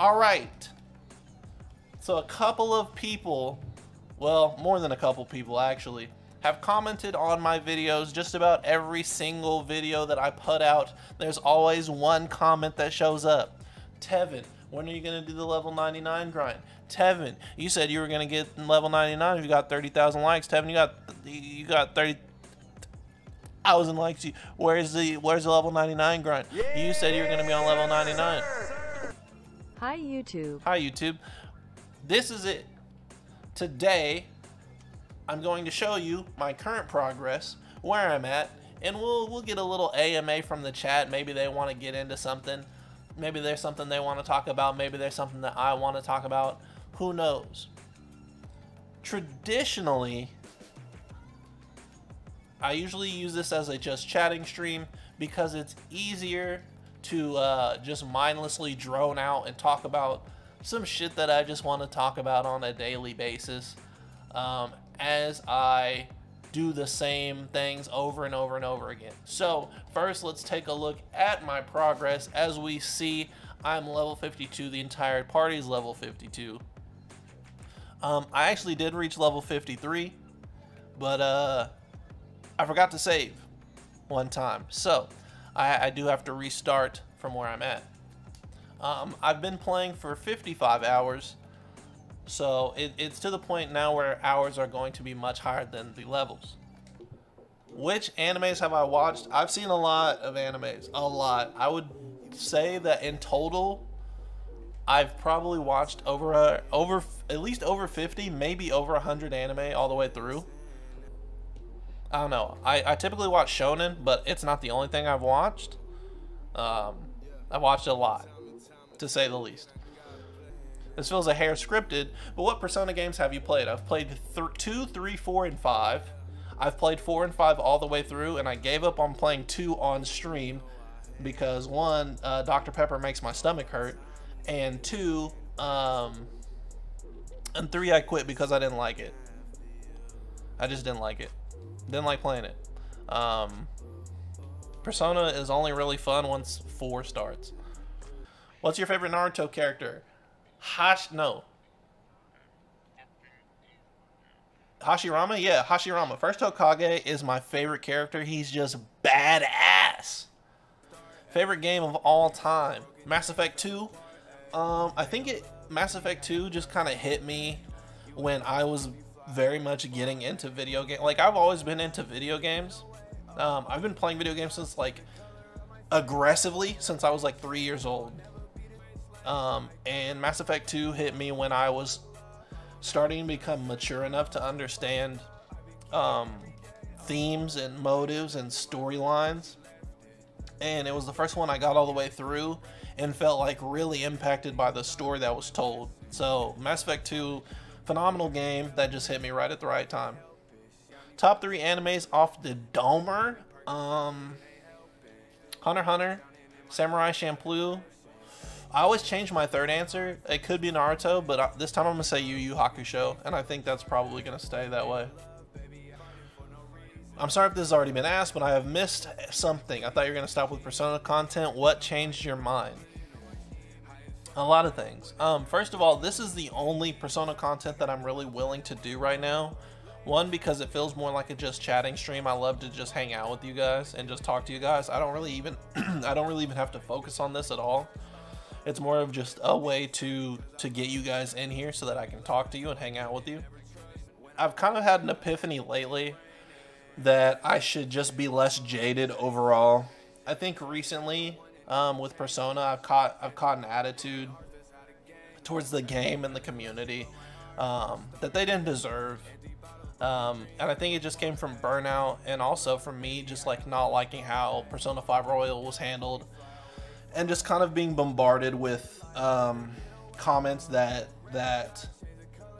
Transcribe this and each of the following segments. All right. So a couple of people, well, more than a couple people actually, have commented on my videos. Just about every single video that I put out, there's always one comment that shows up. Tevin, when are you going to do the level 99 grind? Tevin, you said you were going to get level 99 if you got 30,000 likes. Tevin, you got 30,000 likes. Where's the level 99 grind? Yeah, you said you were going to be on level 99. Hi, YouTube. Hi, YouTube. This is it. Today, I'm going to show you my current progress, where I'm at, and we'll get a little AMA from the chat. Maybe they want to get into something. Maybe there's something they want to talk about. Maybe there's something that I want to talk about. Who knows? Traditionally, I usually use this as a just chatting stream because it's easier to just mindlessly drone out and talk about some shit that I just want to talk about on a daily basis. As I do the same things over and over and over again. So first, let's take a look at my progress. As we see, I'm level 52. The entire party is level 52. I actually did reach level 53, but I forgot to save one time. So I do have to restart from where I'm at. I've been playing for 55 hours. So it's to the point now where hours are going to be much higher than the levels. Which animes have I watched? I've seen a lot of animes, a lot. I would say that in total, I've probably watched at least over 50, maybe over 100 anime all the way through. I don't know. I typically watch Shonen, but it's not the only thing I've watched. I've watched a lot, to say the least. This feels a hair scripted, but what Persona games have you played? I've played 2, 3, 4, and 5. I've played 4 and 5 all the way through, and I gave up on playing 2 on stream because 1, Dr. Pepper makes my stomach hurt, and 3, I quit because I didn't like it. I just didn't like it. Didn't like playing it. Persona is only really fun once 4 starts. What's your favorite Naruto character? Hashirama? Yeah, Hashirama. First Hokage is my favorite character. He's just badass. Favorite game of all time? Mass Effect 2. I think Mass Effect 2 just kind of hit me when I was very much getting into video games. Like, I've always been into video games. I've been playing video games since, like, aggressively since I was like 3 years old. And Mass Effect 2 hit me when I was starting to become mature enough to understand themes and motives and storylines. And it was the first one I got all the way through and felt like really impacted by the story that was told. So Mass Effect 2, phenomenal game that just hit me right at the right time. Top 3 animes off the domer. Hunter x Hunter, Samurai Champloo. I always change my third answer. It could be Naruto, but this time I'm going to say Yu Yu Hakusho, and I think that's probably going to stay that way. I'm sorry if this has already been asked, but I have missed something. I thought you were going to stop with Persona content. What changed your mind? A lot of things. First of all, this is the only Persona content that I'm really willing to do right now. One, because it feels more like a just chatting stream. I love to just hang out with you guys and just talk to you guys. I don't really even have to focus on this at all. It's more of just a way to get you guys in here so that I can talk to you and hang out with you. I've kind of had an epiphany lately that I should just be less jaded overall. I think recently with Persona, I've caught an attitude towards the game and the community that they didn't deserve. And I think it just came from burnout and also from me just like not liking how Persona 5 Royal was handled. And just kind of being bombarded with comments that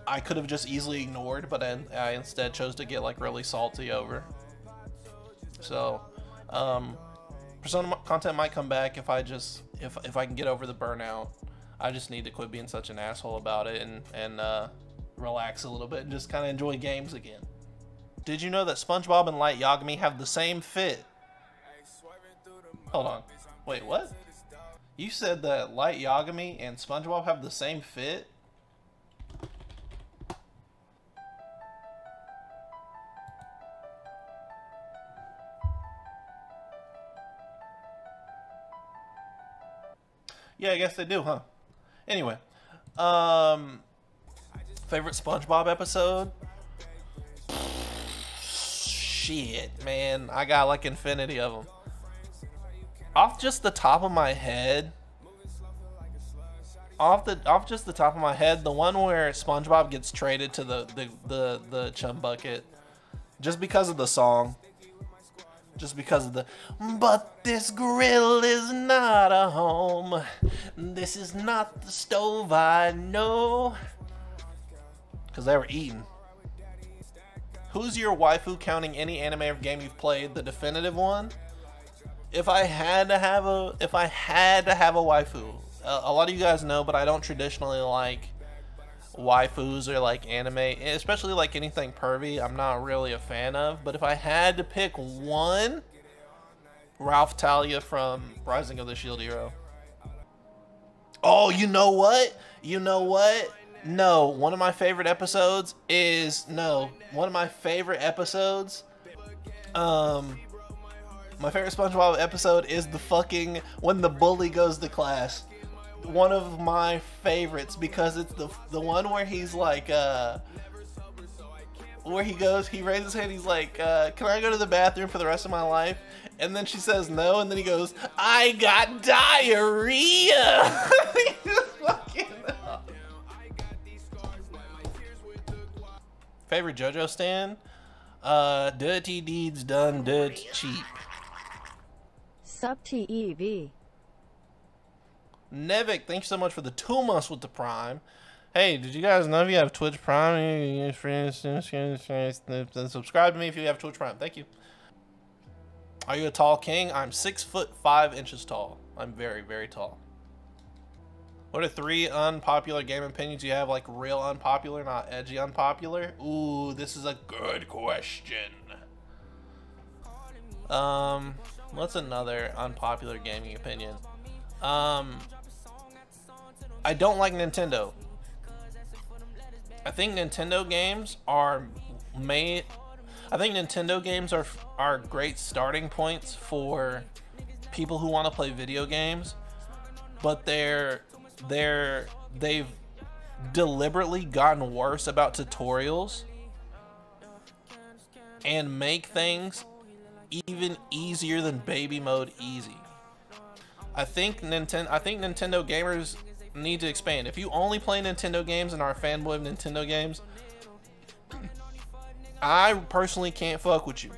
I could have just easily ignored, but I instead chose to get like really salty over. So Persona content might come back if I can get over the burnout. I just need to quit being such an asshole about it and relax a little bit and just kind of enjoy games again. Did you know that SpongeBob and Light Yagami have the same fit? Hold on. Wait, what? You said that Light Yagami and SpongeBob have the same fit? Yeah, I guess they do, huh? Anyway, favorite SpongeBob episode? Shit, man, I got like infinity of them. Off just the top of my head, the one where SpongeBob gets traded to the Chum Bucket, just because of the song, just because of the "But this grill is not a home, this is not the stove I know," because they were eating. Who's your waifu, counting any anime or game you've played? The definitive one. If I had to have a, waifu, a lot of you guys know, but I don't traditionally like waifus or like anime, especially like anything pervy. I'm not really a fan of. But if I had to pick one, Raphtalia from Rising of the Shield Hero. Oh, you know what? You know what? No, one of my favorite episodes is my favorite SpongeBob episode is the fucking when the bully goes to class. One of my favorites because it's the one where he's like, where he goes, he raises his hand, he's like, "Can I go to the bathroom for the rest of my life?" And then she says no, and then he goes, "I got diarrhea." He's fucking up. Favorite JoJo stand? Dirty Deeds Done Dirt Cheap. Sub TEV. Nevik, thanks so much for the 2 months with the Prime. Hey, did you guys know if you have Twitch Prime? Subscribe to me if you have Twitch Prime. Thank you. Are you a tall king? I'm 6'5" tall. I'm very, very tall. What are 3 unpopular game opinions you have? Like real unpopular, not edgy unpopular? Ooh, this is a good question. What's another unpopular gaming opinion? I don't like Nintendo. I think Nintendo games are made. I think Nintendo games are great starting points for people who want to play video games, but they've deliberately gotten worse about tutorials and make things even easier than baby mode easy. I think Nintendo gamers need to expand. If you only play Nintendo games and are a fanboy of Nintendo games, I personally can't fuck with you.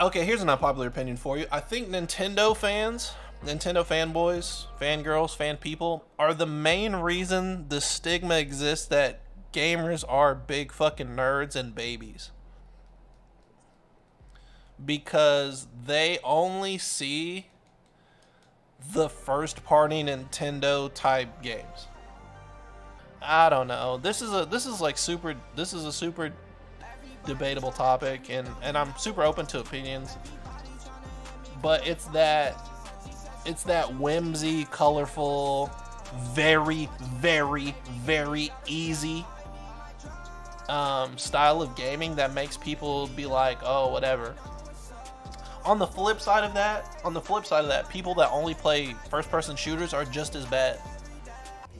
Okay, here's an unpopular opinion for you. I think Nintendo fans, Nintendo fanboys, fangirls, fan people are the main reason the stigma exists that gamers are big fucking nerds and babies. Because they only see the first party Nintendo type games. I don't know. This is a super debatable topic, and I'm super open to opinions. But it's that whimsy, colorful, very, very, very easy style of gaming that makes people be like, "Oh, whatever." On the flip side of that, people that only play first-person shooters are just as bad.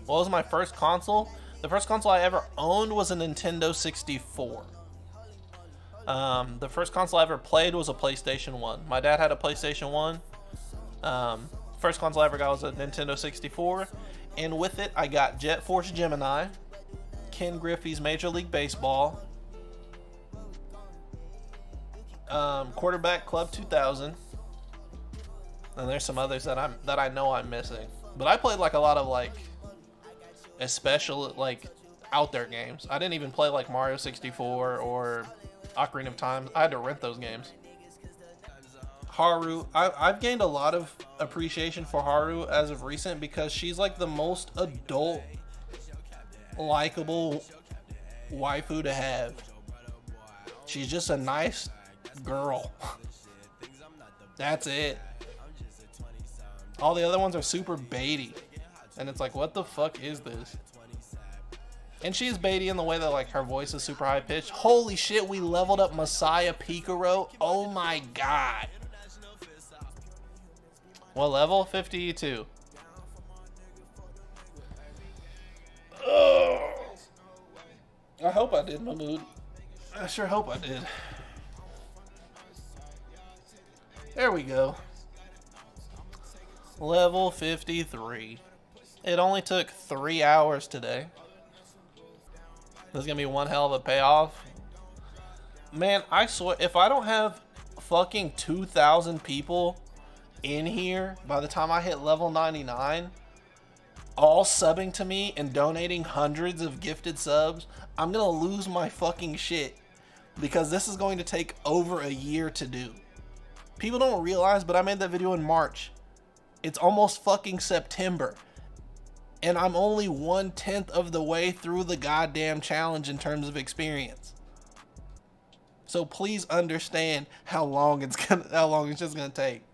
What was my first console? The first console I ever owned was a Nintendo 64. The first console I ever played was a PlayStation 1. My dad had a PlayStation 1. First console I ever got was a Nintendo 64. And with it, I got Jet Force Gemini, Ken Griffey's Major League Baseball, Quarterback Club 2000, and there's some others that I know I'm missing. But I played like a lot of like, especially like out there games. I didn't even play like Mario 64 or Ocarina of Time. I had to rent those games. Haru, I've gained a lot of appreciation for Haru as of recent because she's like the most adult, likable waifu to have. She's just a nice girl. That's it. All the other ones are super baity. And it's like, what the fuck is this? And she's baity in the way that like her voice is super high pitched. Holy shit, we leveled up Messiah Picaro. Oh my god. What level? 52. Ugh. I hope I did, my dude. I sure hope I did. There we go. Level 53. It only took 3 hours today. This is gonna be one hell of a payoff. Man, I swear, if I don't have fucking 2,000 people in here by the time I hit level 99, all subbing to me and donating hundreds of gifted subs, I'm gonna lose my fucking shit, because this is going to take over a year to do. People don't realize, but I made that video in March. It's almost fucking September. And I'm only 1/10 of the way through the goddamn challenge in terms of experience. So please understand how long it's just gonna take.